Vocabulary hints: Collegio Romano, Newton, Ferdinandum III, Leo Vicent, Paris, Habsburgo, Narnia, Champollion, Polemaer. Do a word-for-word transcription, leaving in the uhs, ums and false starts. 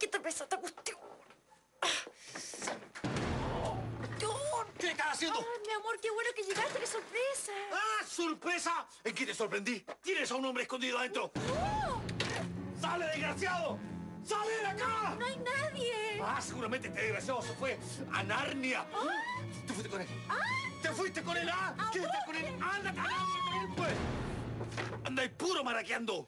kita bisa takut tiur. ¿Qué estás haciendo? Ay, mi amor, qué bueno que llegaste, qué sorpresa. ¡Ah, sorpresa! ¿En qué te sorprendí? Tienes a un hombre escondido adentro. ¡No! ¡Sale, desgraciado! ¡Sale de acá! No, no hay nadie. Ah, seguramente este desgraciado se fue a Narnia. ¿Ah? ¿Te fuiste con él? ¿Ah? ¿Te fuiste con él? ¿Ah? ¿Qué estás con él? ¡Ándate a Narnia con él, pues! Andáis puro maraqueando.